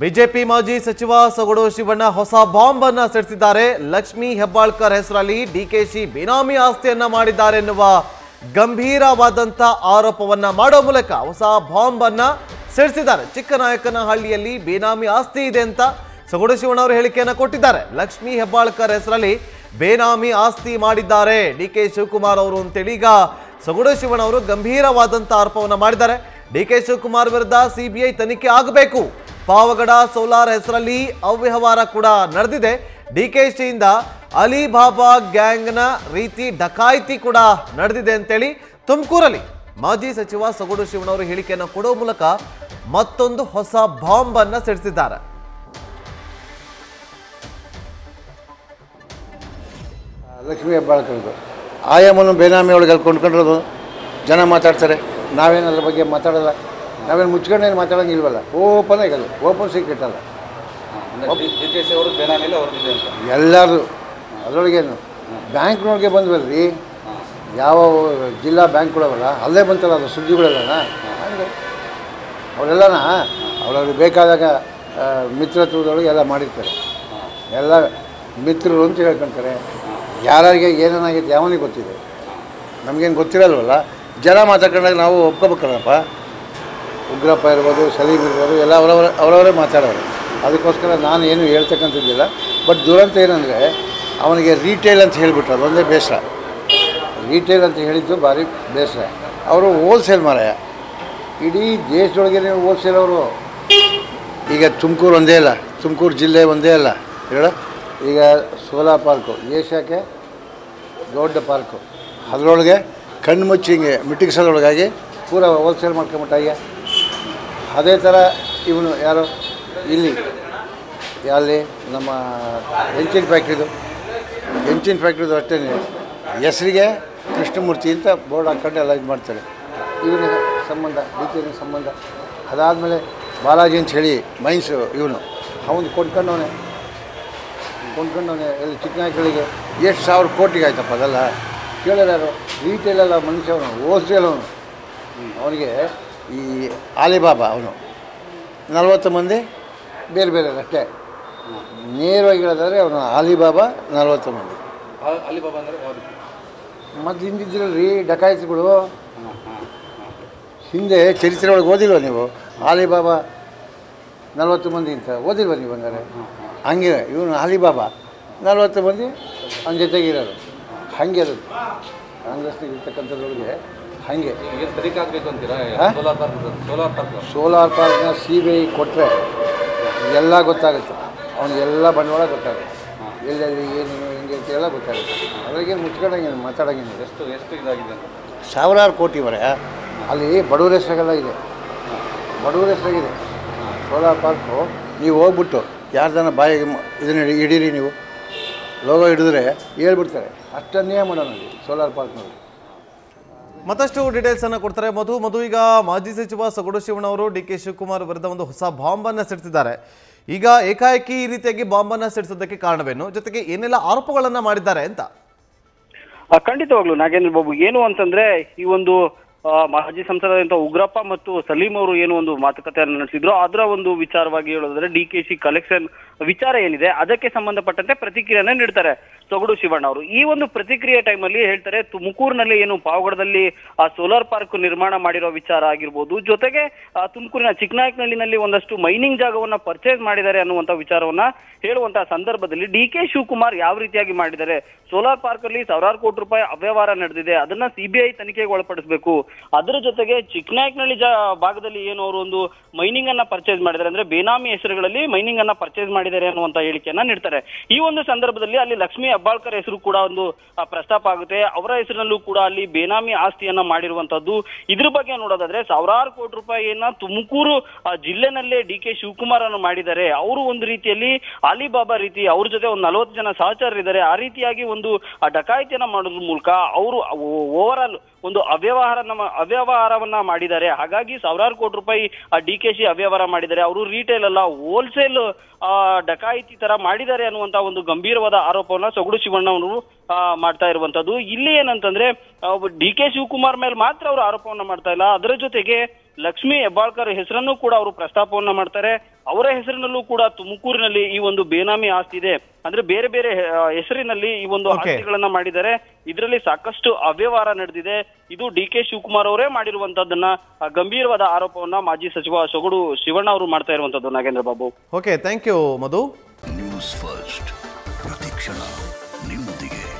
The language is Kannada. ಬಿಜೆಪಿ ಮಾಜಿ ಸಚಿವ ಸೋಗಡು ಶಿವಣ್ಣ ಹೊಸ ಬಾಂಬ್ ಅನ್ನು ಸಿಡಿಸಿದ್ದಾರೆ। ಲಕ್ಷ್ಮಿ ಹೆಬ್ಬಾಳ್ಕರ್ ಹೆಸರಲ್ಲಿ ಡಿಕೆಶಿ ಬೇನಾಮಿ ಆಸ್ತಿಯನ್ನ ಮಾಡಿದ್ದಾರೆ ಎನ್ನುವ ಗಂಭೀರವಾದಂತ ಆರೋಪವನ್ನ ಮಾಡೋ ಮೂಲಕ ಹೊಸ ಬಾಂಬ್ ಅನ್ನು ಸಿಡಿಸಿದ್ದಾರೆ। ಚಿಕ್ಕನಾಯಕನಹಳ್ಳಿಯಲ್ಲಿ ಬೇನಾಮಿ ಆಸ್ತಿ ಇದೆ ಅಂತ ಸೋಗಡು ಶಿವಣ್ಣ ಅವರು ಹೇಳಿಕೆಯನ್ನ ಕೊಟ್ಟಿದ್ದಾರೆ। ಲಕ್ಷ್ಮಿ ಹೆಬ್ಬಾಳ್ಕರ್ ಹೆಸರಲ್ಲಿ ಬೇನಾಮಿ ಆಸ್ತಿ ಮಾಡಿದ್ದಾರೆ ಡಿಕೆ ಶಿವಕುಮಾರ್ ಅವರು ಅಂತ ಹೇಳಿ ಈಗ ಸೋಗಡು ಶಿವಣ್ಣ ಅವರು ಗಂಭೀರವಾದಂತ ಆರೋಪವನ್ನ ಮಾಡಿದ್ದಾರೆ। ಡಿಕೆ ಶಿವಕುಮಾರ್ ವಿರುದ್ಧ ಸಿಬಿಐ ತನಿಖೆ ಆಗಬೇಕು। पावगड़ सोलार हेसरल्ली अव्यवहार कूड़ा नडेदिदे। डीकेशी आलीबाबा गैंगन रीति डकायति कूड़ा नडेदिदे अंतेळि तुमकूरल्ली माजी सचिव सोगडु शिवण्ण अवरु हेळिकेयन्न कोडुव मूलक मत्तोंदु होस बांब अन्न सिडिसिद्दारे। लक्ष्मी हेब्बाळकर आयामन बेनामी ओळगे ಕೊಂಡುಕೊಂಡಿರೋದು जन माताड्तारे। नावेन अदर बग्गे माताडल्ल। ನಾವೇನು ಮುಚ್ಚಿಕೊಂಡೇನು ಮಾತಾಡೋಂಗಿಲ್ವಲ್ಲ, ಓಪನ್ ಆಗಲ್ಲ, ಓಪನ್ ಸೀಕ್ರೆಟ್ ಅಲ್ಲ ಎಲ್ಲರೂ। ಅದರೊಳಗೇನು ಬ್ಯಾಂಕ್ನೊಳಗೆ ಬಂದ್ವಲ್ರಿ, ಯಾವ ಜಿಲ್ಲಾ ಬ್ಯಾಂಕ್ಗಳವಲ್ಲ ಅಲ್ಲೇ ಬಂತಲ್ಲ ಅದು ಸುದ್ದಿಗಳೆಲ್ಲ ಅವರೆಲ್ಲನ ಅವ್ರವ್ರಿಗೆ ಬೇಕಾದಾಗ ಮಿತ್ರತ್ವದೊಳಗೆ ಎಲ್ಲ ಮಾಡಿರ್ತಾರೆ, ಎಲ್ಲ ಮಿತ್ರರು ಅಂತ ಹೇಳ್ಕೊತಾರೆ। ಯಾರಿಗೆ ಏನೇನಾಗಿತ್ತು ಯಾವನಿಗೆ ಗೊತ್ತಿದೆ, ನಮಗೇನು ಗೊತ್ತಿರಲ್ವಲ್ಲ। ಜನ ಮಾತಾಡ್ಕೊಂಡಾಗ ನಾವು ಒಪ್ಕೋಬೇಕಲ್ಲಪ್ಪ। ಉಗ್ರಪ್ಪ ಇರ್ಬೋದು, ಸಲೀಮ್ ಇರ್ಬೋದು, ಎಲ್ಲ ಅವರವರೇ ಮಾತಾಡೋರು। ಅದಕ್ಕೋಸ್ಕರ ನಾನು ಏನು ಹೇಳ್ತಕ್ಕಂಥದ್ದಿಲ್ಲ। ಬಟ್ ದುರಂತ ಏನಂದರೆ ಅವನಿಗೆ ರೀಟೇಲ್ ಅಂತ ಹೇಳಿಬಿಟ್ರು, ಅದೊಂದೇ ಬೇಸರ। ರೀಟೇಲ್ ಅಂತ ಹೇಳಿದ್ದು ಭಾರಿ ಬೇಸರ। ಅವರು ಹೋಲ್ಸೇಲ್ ಮಾರಾಯ, ಇಡೀ ದೇಶದೊಳಗೆ ನೀವು ಹೋಲ್ಸೇಲ್ ಅವರು। ಈಗ ತುಮಕೂರು ಒಂದೇ ಅಲ್ಲ, ತುಮಕೂರು ಜಿಲ್ಲೆ ಒಂದೇ ಅಲ್ಲ, ಹೇಳೋ ಈಗ ಸೋಲಾ ಪಾರ್ಕು ಏಷ್ಯಾಕ್ಕೆ ದೊಡ್ಡ ಪಾರ್ಕು, ಅದರೊಳಗೆ ಕಣ್ಮುಚ್ಚಿಂಗೆ ಮಿಟಿಕ್ಸದೊಳಗಾಗಿ ಪೂರ ಹೋಲ್ಸೇಲ್ ಮಾಡ್ಕೊಂಬಿಟ್ಟಾಗೆ। ಅದೇ ಥರ ಇವನು ಯಾರು ಇಲ್ಲಿ ಅಲ್ಲಿ ನಮ್ಮ ಹೆಂಚಿನ ಫ್ಯಾಕ್ಟ್ರಿದು ಅಷ್ಟೇ ಹೆಸರಿಗೆ ಕೃಷ್ಣಮೂರ್ತಿ ಅಂತ ಬೋರ್ಡ್ ಹಾಕ್ಕೊಂಡು ಎಲ್ಲ ಇದು ಮಾಡ್ತಾರೆ। ಇವನಿಗೆ ಸಂಬಂಧ ಡಿಕೆಗೆ ಸಂಬಂಧ, ಅದಾದಮೇಲೆ ಬಾಲಾಜಿ ಅಂತ ಹೇಳಿ ಮೈನ್ಸ್ ಇವನು ಅವನು ಕೊಂಡ್ಕೊಂಡವನೇ ಎಲ್ಲಿ ಚಿಕ್ಕನಾಯಕಳಿಗೆ ಎಷ್ಟು ಸಾವಿರ ಕೋಟಿಗೆ ಆಯ್ತಪ್ಪ, ಅದೆಲ್ಲ ಕೇಳೋರು ಯಾರು? ರೀಟೇಲೆಲ್ಲ ಮನುಷ್ಯವನು, ಹೋಲ್ಸೇಲವನು। ಅವನಿಗೆ ಈ ಆಲಿಬಾಬಾ ಅವನು 40 ಮಂದಿ ಬೇರೆ ಬೇರೆ ಅಷ್ಟೇ, ನೇರವಾಗಿ ಹೇಳೋದಾದರೆ ಅವನು ಆಲಿಬಾಬಾ 40 ಮಂದಿ। ಆಲಿಬಾಬಾ ಅಂದರೆ ಮತ್ತು ಹಿಂದಿದ್ರಲ್ಲಿ ಡಕಾಯಿತಿಗಳು ಹಿಂದೆ ಚರಿತ್ರೆ ಒಳಗೆ ಓದಿಲ್ವ ನೀವು? ಆಲಿಬಾಬಾ 40 ಮಂದಿ ಅಂತ ಓದಿಲ್ವ ನೀವು? ಹಂಗಾರೆ ಹಂಗೆ ಇವನು ಆಲಿಬಾಬಾ 40 ಮಂದಿ ಅವನ ಜೊತೆಗಿರೋರು, ಹಂಗೆ ಅದು ಕಾಂಗ್ರೆಸ್ನಾಗ ಇರ್ತಕ್ಕಂಥದ್ರೊಳಗೆ ಹಂಗೆ ತನಿಖಾಗಬೇಕು ಅಂತೀರಾ? ಸೋಲಾರ್ ಪಾರ್ಕ್ನ CBI ಕೊಟ್ಟರೆ ಎಲ್ಲ ಗೊತ್ತಾಗುತ್ತೆ, ಅವನಿಗೆಲ್ಲ ಬಂಡವಾಳ ಗೊತ್ತಾಗುತ್ತೆ, ಎಲ್ಲೆಲ್ಲಿ ಏನು ಹೆಂಗೆ ಅಂತೆಲ್ಲ ಗೊತ್ತಾಗುತ್ತೆ। ಅದ್ರಾಗೆ ಮುಚ್ಕೊಂಡಂಗೆ ಮಾತಾಡೋಂಗಿಲ್ಲ। ಎಷ್ಟು ಇದಾಗಿದೆ? ಸಾವಿರಾರು ಕೋಟಿ ವರೆ ಅಲ್ಲಿ ಬಡವರ ಹೆಸರಾಗೆಲ್ಲ ಇದೆ, ಬಡವರ ಹೆಸರಾಗಿದೆ ಸೋಲಾರ್ ಪಾರ್ಕು। ನೀವು ಹೋಗ್ಬಿಟ್ಟು ಯಾರ್ದಾನ ಬಾಯಿಗೆ ಇದನ್ನ ಹಿಡೀರಿ, ನೀವು ಲೋಗೋ ಹಿಡಿದ್ರೆ ಹೇಳ್ಬಿಡ್ತಾರೆ, ಅಷ್ಟನ್ನೇ ಮಾಡೋಣಲ್ಲಿ ಸೋಲಾರ್ ಪಾರ್ಕ್ನಲ್ಲಿ। ಮತ್ತಷ್ಟು ಡೀಟೇಲ್ಸ್ ಅನ್ನು ಕೊಡ್ತಾರೆ ಮಧು ಈಗ ಮಾಜಿ ಸಚಿವ ಸೋಗಡು ಶಿವಣ್ಣ ಅವರು ಡಿಕೆ ಶಿವಕುಮಾರ್ ವಿರುದ್ಧ ಒಂದು ಹೊಸ ಬಾಂಬ್ ಅನ್ನು ಸಿಡಿಸಿದ್ದಾರೆ। ಈಗ ಏಕಾಏಕಿ ಈ ರೀತಿಯಾಗಿ ಬಾಂಬ್ ಅನ್ನು ಸಿಡಿಸೋದಕ್ಕೆ ಕಾರಣವೇನು, ಜೊತೆಗೆ ಏನೆಲ್ಲ ಆರೋಪಗಳನ್ನ ಮಾಡಿದ್ದಾರೆ ಅಂತ? ಖಂಡಿತವಾಗ್ಲೂ ನಾಗೇಂದ್ರ ಬಾಬು, ಏನು ಅಂತಂದ್ರೆ ಈ ಒಂದು ಮಾಜಿ ಸಂಸದಂತ ಉಗ್ರಪ್ಪ ಮತ್ತು ಸಲೀಂ ಅವರು ಏನು ಒಂದು ಮಾತುಕತೆಯನ್ನು ನಡೆಸಿದ್ರು, ಅದರ ಒಂದು ವಿಚಾರವಾಗಿ ಹೇಳೋದಾದ್ರೆ ಡಿಕೆಶಿ ಕಲೆಕ್ಷನ್ ವಿಚಾರ ಏನಿದೆ ಅದಕ್ಕೆ ಸಂಬಂಧಪಟ್ಟಂತೆ ಪ್ರತಿಕ್ರಿಯೆಯನ್ನು ನೀಡ್ತಾರೆ ಸೋಗಡು ಶಿವಣ್ಣ ಅವರು। ಈ ಒಂದು ಪ್ರತಿಕ್ರಿಯೆ ಟೈಮ್ ಅಲ್ಲಿ ಹೇಳ್ತಾರೆ, ತುಮಕೂರಿನಲ್ಲಿ ಏನು ಪಾವಗಡದಲ್ಲಿ ಆ ಸೋಲಾರ್ ಪಾರ್ಕ್ ನಿರ್ಮಾಣ ಮಾಡಿರೋ ವಿಚಾರ ಆಗಿರ್ಬೋದು, ಜೊತೆಗೆ ತುಮಕೂರಿನ ಚಿಕ್ಕನಾಯಕನಹಳ್ಳಿನಲ್ಲಿ ಒಂದಷ್ಟು ಮೈನಿಂಗ್ ಜಾಗವನ್ನ ಪರ್ಚೇಸ್ ಮಾಡಿದ್ದಾರೆ ಅನ್ನುವಂಥ ವಿಚಾರವನ್ನ ಹೇಳುವಂತಹ ಸಂದರ್ಭದಲ್ಲಿ ಡಿಕೆ ಶಿವಕುಮಾರ್ ಯಾವ ರೀತಿಯಾಗಿ ಮಾಡಿದ್ದಾರೆ, ಸೋಲಾರ್ ಪಾರ್ಕ್ ಅಲ್ಲಿ ಸಾವಿರಾರು ಕೋಟಿ ರೂಪಾಯಿ ಅವ್ಯವಹಾರ ನಡೆದಿದೆ, ಅದನ್ನ ಸಿಬಿಐ ತನಿಖೆಗೆ ಒಳಪಡಿಸಬೇಕು, ಅದರ ಜೊತೆಗೆ ಚಿಕ್ಕನಾಯಕನಹಳ್ಳಿ ಭಾಗದಲ್ಲಿ ಏನು ಅವರು ಒಂದು ಮೈನಿಂಗ್ ಅನ್ನ ಪರ್ಚೇಸ್ ಮಾಡಿದ್ದಾರೆ ಅಂದ್ರೆ ಬೇನಾಮಿ ಹೆಸರುಗಳಲ್ಲಿ ಮೈನಿಂಗ್ ಅನ್ನ ಪರ್ಚೇಸ್ ಮಾಡಿದ್ದಾರೆ ಅನ್ನುವಂತ ಹೇಳಿಕೆಯನ್ನ ನೀಡ್ತಾರೆ। ಈ ಒಂದು ಸಂದರ್ಭದಲ್ಲಿ ಅಲ್ಲಿ ಲಕ್ಷ್ಮಿ ಹೆಬ್ಬಾಳ್ಕರ್ ಹೆಸರು ಕೂಡ ಒಂದು ಪ್ರಸ್ತಾಪ ಆಗುತ್ತೆ, ಅವರ ಹೆಸರಿನಲ್ಲೂ ಕೂಡ ಅಲ್ಲಿ ಬೇನಾಮಿ ಆಸ್ತಿಯನ್ನ ಮಾಡಿರುವಂತದ್ದು। ಇದ್ರ ಬಗ್ಗೆ ನೋಡೋದಾದ್ರೆ ಸಾವಿರಾರು ಕೋಟಿ ರೂಪಾಯಿಯನ್ನ ತುಮಕೂರು ಜಿಲ್ಲೆನಲ್ಲೇ ಡಿಕೆ ಶಿವಕುಮಾರ್ ಅನ್ನು ಮಾಡಿದ್ದಾರೆ, ಅವರು ಒಂದು ರೀತಿಯಲ್ಲಿ ಆಲಿಬಾಬಾ ರೀತಿ ಅವ್ರ ಜೊತೆ ಒಂದು 40 ಜನ ಸಹಚರರಿದ್ದಾರೆ, ಆ ರೀತಿಯಾಗಿ ಒಂದು ಡಕಾಯಿತಿಯನ್ನ ಮಾಡೋದ್ರ ಮೂಲಕ ಅವರು ಓವರ್ ಆಲ್ ಒಂದು ಅವ್ಯವಹಾರವನ್ನ ಮಾಡಿದ್ದಾರೆ। ಹಾಗಾಗಿ ಸಾವಿರಾರು ಕೋಟಿ ರೂಪಾಯಿ ಡಿಕೆಶಿ ಅವ್ಯವಹಾರ ಮಾಡಿದ್ದಾರೆ, ಅವರು ರೀಟೇಲ್ ಅಲ್ಲ ಹೋಲ್ಸೇಲ್ ಡಕಾಯಿತಿ ತರ ಮಾಡಿದ್ದಾರೆ ಅನ್ನುವಂತ ಒಂದು ಗಂಭೀರವಾದ ಆರೋಪವನ್ನ ಸೋಗಡು ಶಿವಣ್ಣ ಅವರು ಮಾಡ್ತಾ ಇರುವಂತದ್ದು। ಇಲ್ಲಿ ಏನಂತಂದ್ರೆ ಡಿಕೆ ಶಿವಕುಮಾರ್ ಮೇಲೆ ಮಾತ್ರ ಅವರು ಆರೋಪವನ್ನ ಮಾಡ್ತಾ ಇಲ್ಲ, ಅದರ ಜೊತೆಗೆ ಲಕ್ಷ್ಮಿ ಹೆಬ್ಬಾಳ್ಕರ್ ಹೆಸರನ್ನು ಕೂಡ ಅವರು ಪ್ರಸ್ತಾಪವನ್ನ ಮಾಡ್ತಾರೆ, ಅವರ ಹೆಸರಿನಲ್ಲೂ ಕೂಡ ತುಮಕೂರಿನಲ್ಲಿ ಈ ಒಂದು ಬೇನಾಮಿ ಆಸ್ತಿ ಇದೆ ಅಂದ್ರೆ ಬೇರೆ ಬೇರೆ ಹೆಸರಿನಲ್ಲಿ ಈ ಒಂದು ಆಸ್ತಿಗಳನ್ನು ಮಾಡಿದ್ದಾರೆ ಇದರಲ್ಲಿ ಸಾಕಷ್ಟು ಅವ್ಯವಹಾರ ನಡೆದಿದೆ ಇದು ಡಿಕೆ ಶಿವಕುಮಾರ್ ಅವರೇ ಮಾಡಿರುವಂತದ್ದನ್ನ ಗಂಭೀರವಾದ ಆರೋಪವನ್ನ ಮಾಜಿ ಸಚಿವ ಸೋಗಡು ಶಿವಣ್ಣ ಅವರು ಮಾಡ್ತಾ ಇರುವಂತದ್ದು Nagendra Babu okay thank you Madhu news first ಪ್ರತಿಕ್ಷಣ ನಿಮ್ಮದಿಗೆ